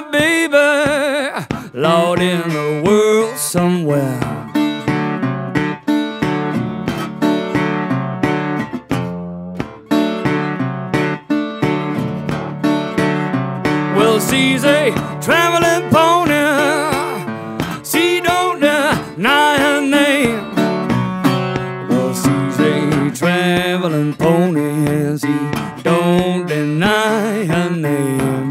my baby, Lord, in the world somewhere. Well, she's a traveling pony, she don't deny her name. Well, she's a traveling pony, she don't deny her name.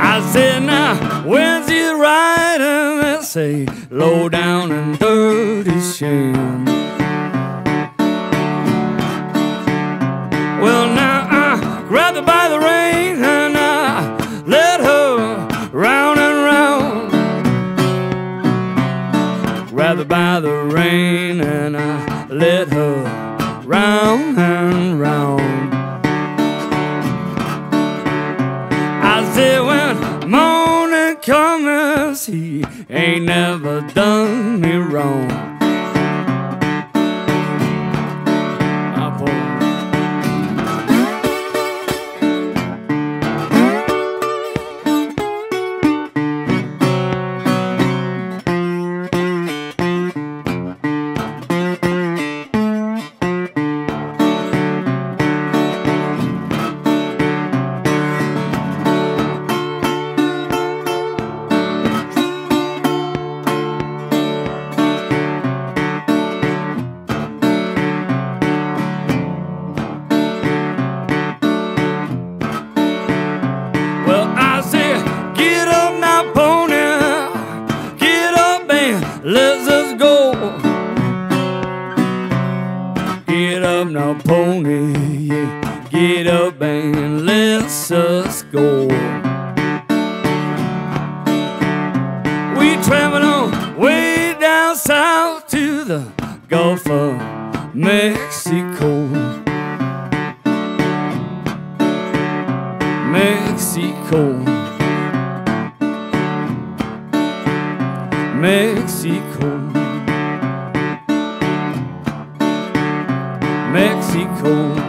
I said, now, when she's riding, they say, low down and dirty shame. Well, now, I grabbed her by the reins and I led her round and round. Grabbed her by the reins and I led her round and round. I said, when morning comes, he ain't never done me wrong. Let's just go. Get up now, pony, yeah. Get up and let's just go. We travel on way down south to the Gulf of Mexico. Mexico, Mexico, Mexico.